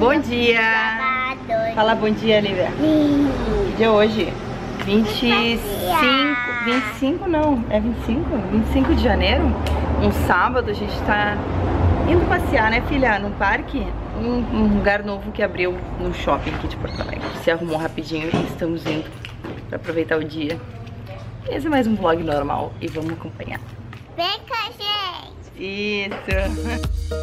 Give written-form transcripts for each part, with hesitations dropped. Bom dia. Sábado. Fala bom dia, Olivia. Que dia é hoje? 25 de janeiro, um sábado. A gente tá indo passear, né, filha? No parque, um lugar novo que abriu no shopping aqui de Porto Alegre. Se arrumou rapidinho e estamos indo pra aproveitar o dia. Esse é mais um vlog normal e vamos acompanhar. Vem com a gente! Isso!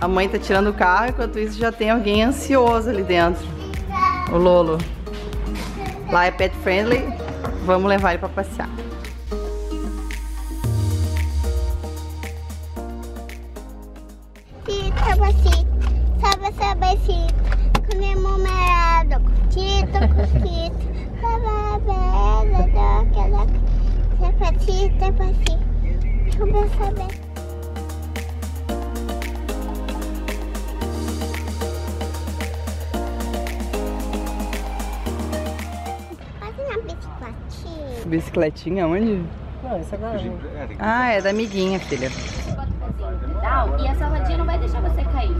A mãe tá tirando o carro, enquanto isso já tem alguém ansioso ali dentro. O Lolo. Lá é pet friendly, vamos levar ele pra passear. Bicicletinha onde? Não, essa agora é. Ah, é da amiguinha, filha. E essa rodinha não vai deixar você cair.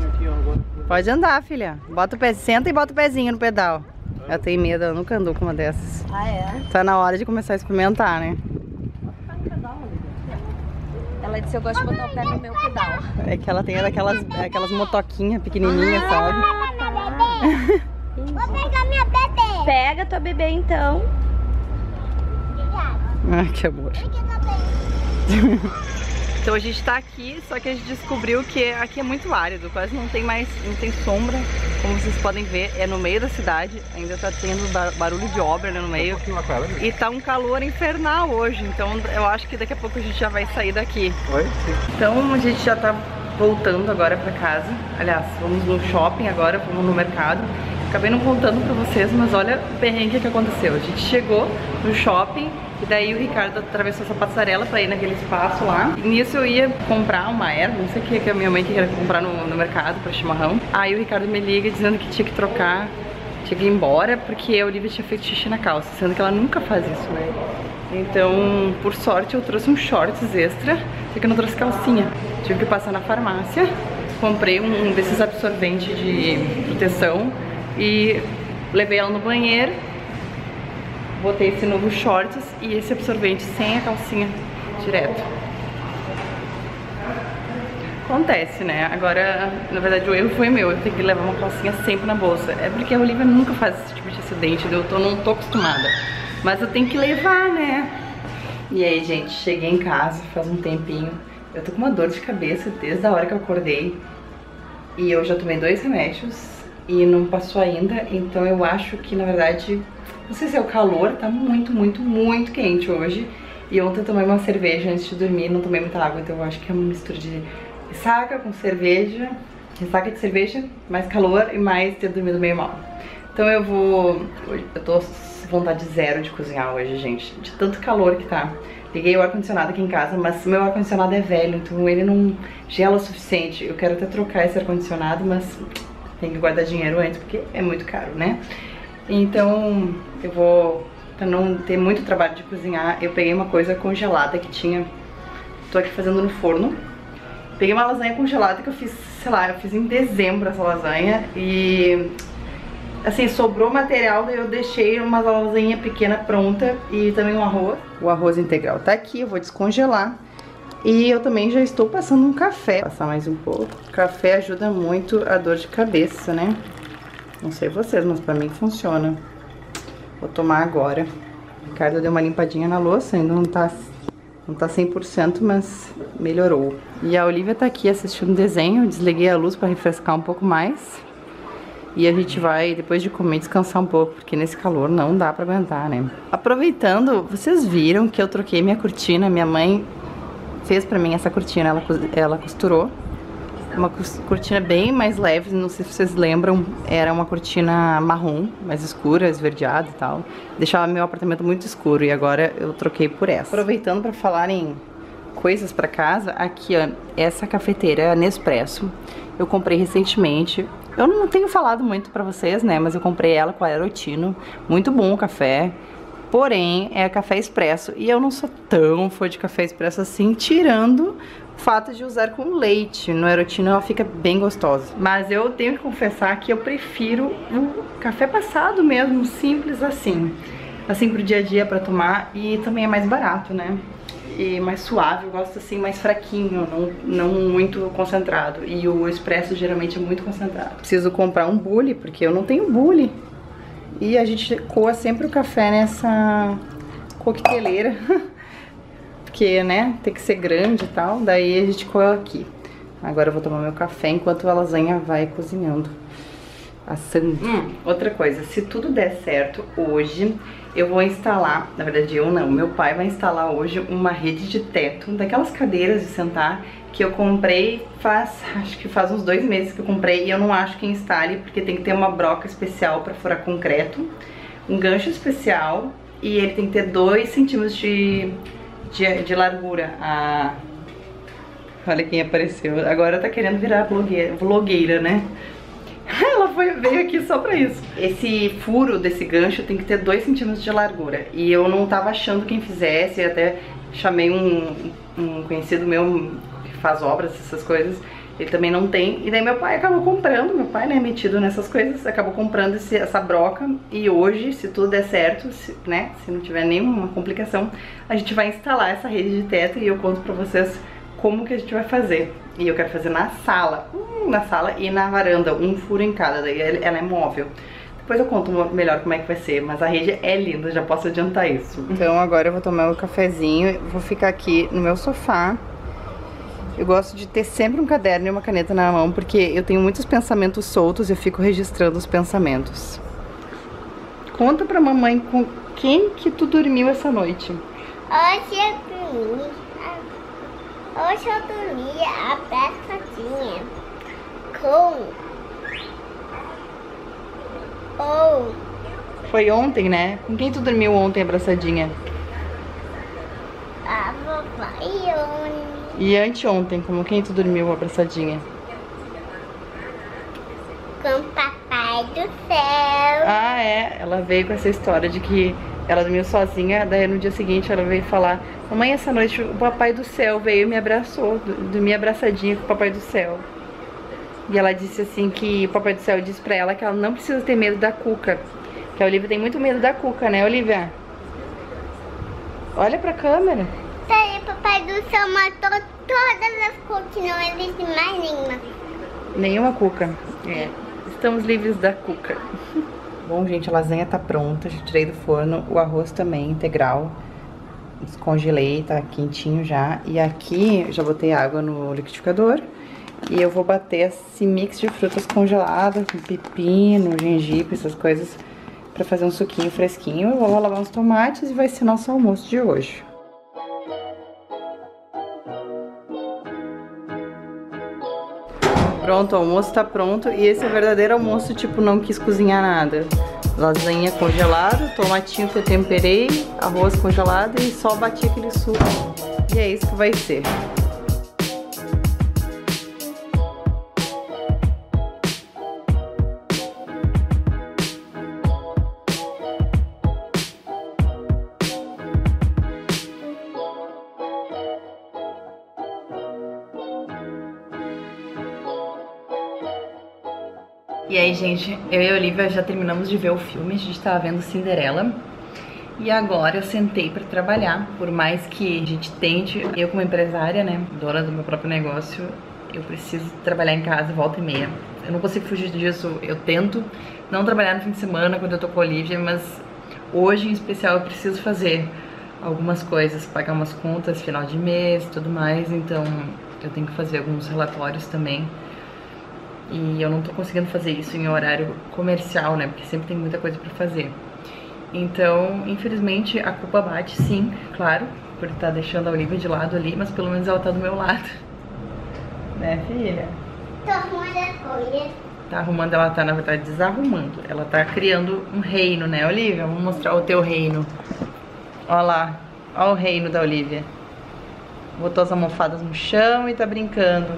Pode andar, filha. Bota o pé, senta e bota o pezinho no pedal. Eu tenho medo, eu nunca andou com uma dessas. Ah, é? Tá na hora de começar a experimentar, né? Ela disse: eu gosto de botar o pé no meu pedal. É que ela tem aquelas motoquinhas pequenininhas, sabe? Vou pegar minha bebê. Pega tua bebê então. Ah, que amor. Então a gente tá aqui, só que a gente descobriu que aqui é muito árido, quase não tem sombra. Como vocês podem ver, é no meio da cidade, ainda tá tendo barulho de obra ali no meio. E tá um calor infernal hoje, então eu acho que daqui a pouco a gente já vai sair daqui. Oi? Então a gente já tá voltando agora pra casa. Aliás, vamos no shopping agora, vamos no mercado. Acabei não contando pra vocês, mas olha o perrengue que aconteceu. A gente chegou no shopping e daí o Ricardo atravessou essa passarela pra ir naquele espaço lá. E nisso eu ia comprar uma erva, não sei o que a minha mãe queria comprar no mercado pra chimarrão. Aí o Ricardo me liga dizendo que tinha que trocar, tinha que ir embora, porque a Olivia tinha feito xixi na calça, sendo que ela nunca faz isso, né? Então, por sorte, eu trouxe uns shorts extra, só que eu não trouxe calcinha. Tive que passar na farmácia, comprei um desses absorventes de proteção e levei ela no banheiro, botei esse novo shorts e esse absorvente sem a calcinha direto. Acontece, né? Agora, na verdade, o erro foi meu. Eu tenho que levar uma calcinha sempre na bolsa. É porque a Olivia nunca faz esse tipo de acidente, eu não tô acostumada. Mas eu tenho que levar, né? E aí, gente, cheguei em casa faz um tempinho. Eu tô com uma dor de cabeça desde a hora que eu acordei. E eu já tomei 2 remédios e não passou ainda, então eu acho que, na verdade, não sei se é o calor, tá muito quente hoje. E ontem eu tomei uma cerveja antes de dormir, não tomei muita água, então eu acho que é uma mistura de ressaca com cerveja, ressaca de cerveja, mais calor e mais ter dormido meio mal. Então eu tô com vontade zero de cozinhar hoje, gente, de tanto calor que tá. Liguei o ar-condicionado aqui em casa, mas meu ar-condicionado é velho, então ele não gela o suficiente. Eu quero até trocar esse ar-condicionado, mas tem que guardar dinheiro antes, porque é muito caro, né? Então, eu vou, pra não ter muito trabalho de cozinhar, eu peguei uma coisa congelada que tinha. Tô aqui fazendo no forno. Peguei uma lasanha congelada que eu fiz, sei lá, eu fiz em dezembro essa lasanha. E, assim, sobrou material, daí eu deixei uma lasanha pequena pronta e também um arroz. O arroz integral tá aqui, eu vou descongelar. E eu também já estou passando um café. Vou passar mais um pouco. Café ajuda muito a dor de cabeça, né? Não sei vocês, mas pra mim funciona. Vou tomar agora. O Ricardo deu uma limpadinha na louça. Ainda não tá 100%, mas melhorou. E a Olivia tá aqui assistindo um desenho. Eu desliguei a luz pra refrescar um pouco mais. E a gente vai, depois de comer, descansar um pouco, porque nesse calor não dá pra aguentar, né? Aproveitando, vocês viram que eu troquei minha cortina. Minha mãe fez pra mim essa cortina, ela costurou. Uma cortina bem mais leve, não sei se vocês lembram, era uma cortina marrom, mais escura, esverdeada e tal. Deixava meu apartamento muito escuro e agora eu troquei por essa. Aproveitando pra falar em coisas pra casa, aqui ó, essa cafeteira Nespresso, eu comprei recentemente. Eu não tenho falado muito pra vocês, né, mas eu comprei ela com a Aerotino, muito bom o café. Porém, é café expresso e eu não sou tão fã de café expresso assim, tirando fato de usar com leite. No Aerotino ela fica bem gostosa. Mas eu tenho que confessar que eu prefiro um café passado mesmo, simples assim. Assim pro dia a dia pra tomar, e também é mais barato, né? E mais suave, eu gosto assim mais fraquinho, não muito concentrado. E o expresso geralmente é muito concentrado. Preciso comprar um bule, porque eu não tenho bule. E a gente coa sempre o café nessa coqueteleira. Porque, né, tem que ser grande e tal. Daí a gente coa aqui. Agora eu vou tomar meu café enquanto a lasanha vai cozinhando. Assando. Outra coisa, se tudo der certo hoje, eu vou instalar, na verdade eu não, meu pai vai instalar hoje uma rede de teto, daquelas cadeiras de sentar que eu comprei acho que faz uns 2 meses que eu comprei, e eu não acho que instale, porque tem que ter uma broca especial para furar concreto, um gancho especial, e ele tem que ter 2 centímetros de largura. Olha quem apareceu, agora tá querendo virar vlogueira, né? Ela veio aqui só pra isso. Esse furo desse gancho tem que ter 2 centímetros de largura. E eu não tava achando quem fizesse, até chamei um conhecido meu que faz obras, essas coisas. Ele também não tem. E daí meu pai acabou comprando, meu pai, né, metido nessas coisas, acabou comprando essa broca. E hoje, se tudo der certo, né, se não tiver nenhuma complicação, a gente vai instalar essa rede de teto e eu conto pra vocês como que a gente vai fazer. E eu quero fazer na sala, e na varanda, um furo em cada, daí ela é móvel. Depois eu conto melhor como é que vai ser, mas a rede é linda, já posso adiantar isso. Então agora eu vou tomar um cafezinho, vou ficar aqui no meu sofá. Eu gosto de ter sempre um caderno e uma caneta na mão, porque eu tenho muitos pensamentos soltos e eu fico registrando os pensamentos. Conta pra mamãe com quem que tu dormiu essa noite. Hoje eu dormi abraçadinha Foi ontem, né? Com quem tu dormiu ontem abraçadinha? A vovó e ontem. E anteontem, com quem tu dormiu abraçadinha? Com o papai do céu. Ah, é. Ela veio com essa história de que ela dormiu sozinha, daí no dia seguinte ela veio falar: mamãe, essa noite o papai do céu veio e me abraçou, dormi abraçadinha com o papai do céu. E ela disse assim que o papai do céu disse pra ela que ela não precisa ter medo da cuca, que a Olivia tem muito medo da cuca, né, Olivia? Olha pra câmera. Peraí, papai do céu matou todas as cucas, não existe mais nenhuma. Nenhuma cuca, é. Estamos livres da cuca. Bom, gente, a lasanha tá pronta, já tirei do forno, o arroz também, integral, descongelei, tá quentinho já. E aqui, já botei água no liquidificador e eu vou bater esse mix de frutas congeladas, com pepino, gengibre, essas coisas, pra fazer um suquinho fresquinho. Eu vou lavar uns tomates e vai ser nosso almoço de hoje. Pronto, o almoço tá pronto, e esse é o verdadeiro almoço, tipo, não quis cozinhar nada. Lasanha congelada, tomatinho que eu temperei, arroz congelado e só bati aquele suco. E é isso que vai ser. E aí, gente, eu e a Olivia já terminamos de ver o filme, a gente tava vendo Cinderela. E agora eu sentei pra trabalhar. Por mais que a gente tente, eu como empresária, né, dona do meu próprio negócio, eu preciso trabalhar em casa volta e meia. Eu não consigo fugir disso, eu tento não trabalhar no fim de semana quando eu tô com a Olivia, mas hoje em especial eu preciso fazer algumas coisas, pagar umas contas, final de mês, tudo mais. Então eu tenho que fazer alguns relatórios também. E eu não tô conseguindo fazer isso em horário comercial, né? Porque sempre tem muita coisa pra fazer. Então, infelizmente, a culpa bate, sim, claro, por estar deixando a Olivia de lado ali, mas pelo menos ela tá do meu lado. Né, filha? Tô arrumando a coisa. Tá arrumando, ela tá, na verdade, desarrumando. Ela tá criando um reino, né, Olivia? Vamos mostrar o teu reino. Ó lá, ó o reino da Olivia. Botou as almofadas no chão e tá brincando.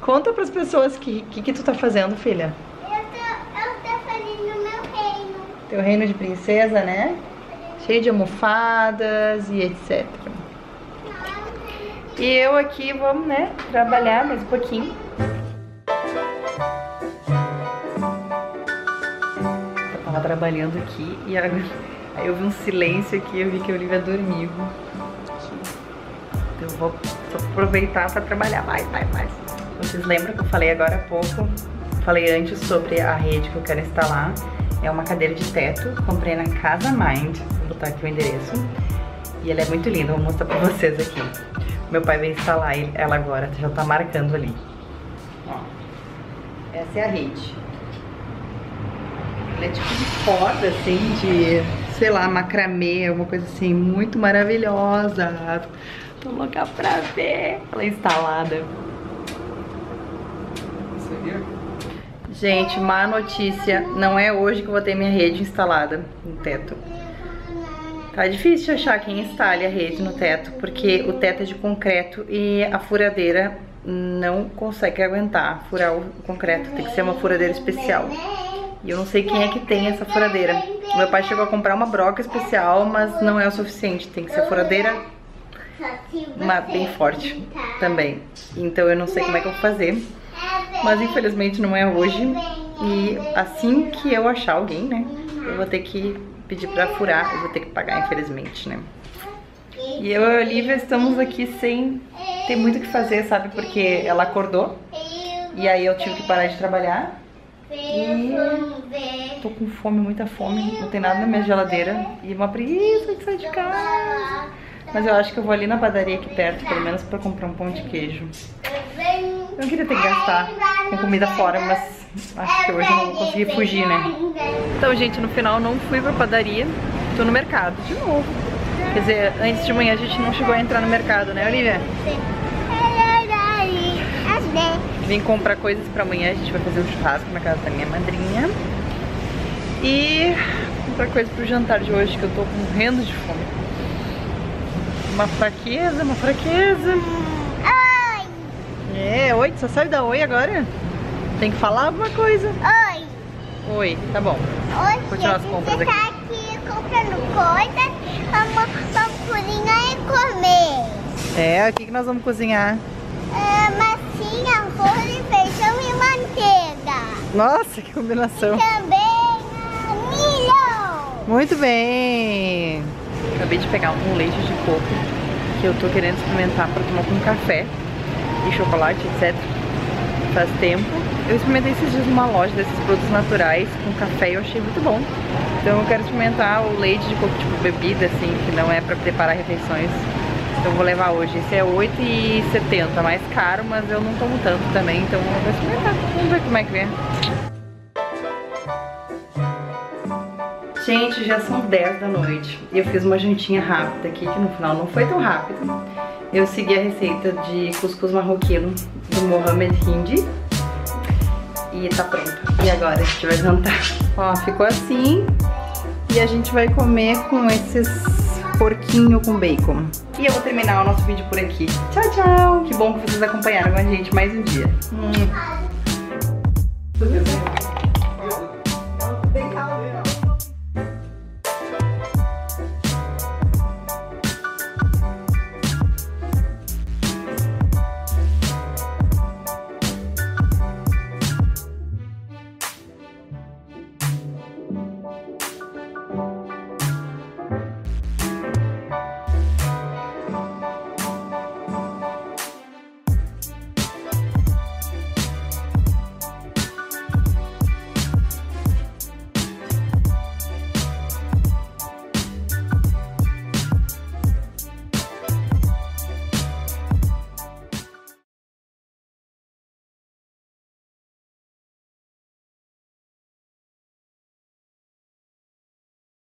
Conta pras pessoas que tu tá fazendo, filha. Eu tô fazendo o meu reino. Teu reino de princesa, né? Cheio de almofadas e etc. Não, eu E eu aqui, vamos, né, trabalhar mais um pouquinho. Eu tava trabalhando aqui e aí eu vi um silêncio aqui, eu vi que a Olivia dormiu. Então eu vou aproveitar pra trabalhar mais. Vocês lembram que eu falei agora há pouco, falei antes sobre a rede que eu quero instalar. É uma cadeira de teto, comprei na Casa Mind, vou botar aqui o endereço. E ela é muito linda, vou mostrar pra vocês aqui. Meu pai veio instalar ela agora, já tá marcando ali. Ó, essa é a rede. Ela é tipo de corda, assim, de, sei lá, macramê, alguma coisa assim, muito maravilhosa. Tô louca pra ver ela instalada. Você viu? Gente, má notícia, não é hoje que eu vou ter minha rede instalada no teto. Tá difícil de achar quem instale a rede no teto, porque o teto é de concreto e a furadeira não consegue aguentar furar o concreto, tem que ser uma furadeira especial. E eu não sei quem é que tem essa furadeira. O meu pai chegou a comprar uma broca especial, mas não é o suficiente, tem que ser a furadeira bem forte também. Então eu não sei como é que eu vou fazer. Mas infelizmente não é hoje. E assim que eu achar alguém, né, eu vou ter que pedir pra furar. Eu vou ter que pagar, infelizmente, né. E eu e a Olivia estamos aqui sem ter muito o que fazer, sabe? Porque ela acordou e aí eu tive que parar de trabalhar. E tô com fome, muita fome. Não tem nada na minha geladeira. E uma preguiça de sair de casa. Mas eu acho que eu vou ali na padaria aqui perto, pelo menos pra comprar um pão de queijo. Eu não queria ter que gastar com comida fora, mas acho que hoje eu não vou conseguir fugir, né? Então, gente, no final não fui pra padaria, tô no mercado de novo. Quer dizer, antes de manhã a gente não chegou a entrar no mercado, né, Olivia? Vim comprar coisas pra amanhã, a gente vai fazer um churrasco na casa da minha madrinha. E comprar coisas pro jantar de hoje, que eu tô morrendo de fome. Uma fraqueza, uma fraqueza. É, oi, só sabe dar oi agora? Tem que falar alguma coisa. Oi. Oi, tá bom. Oi, continuar as compras aqui. Tá aqui comprando coisas, vamos cozinhar e comer. É, o que nós vamos cozinhar? É, massinha, arroz, feijão e manteiga. Nossa, que combinação. E também milho. Muito bem. Acabei de pegar um leite de coco, que eu tô querendo experimentar pra tomar com café. E chocolate, etc. Faz tempo. Eu experimentei esses dias numa loja desses produtos naturais com café e eu achei muito bom. Então eu quero experimentar o leite de coco, tipo bebida, assim, que não é pra preparar refeições. Então eu vou levar hoje. Esse é R$8,70, mais caro, mas eu não tomo tanto também, então eu vou experimentar. Vamos ver como é que é. Gente, já são 10 da noite e eu fiz uma jantinha rápida aqui, que no final não foi tão rápido. Eu segui a receita de cuscuz marroquino do Mohamed Hindi e tá pronta. E agora a gente vai jantar. Ó, ficou assim e a gente vai comer com esses porquinho com bacon. E eu vou terminar o nosso vídeo por aqui. Tchau, tchau! Que bom que vocês acompanharam a gente mais um dia.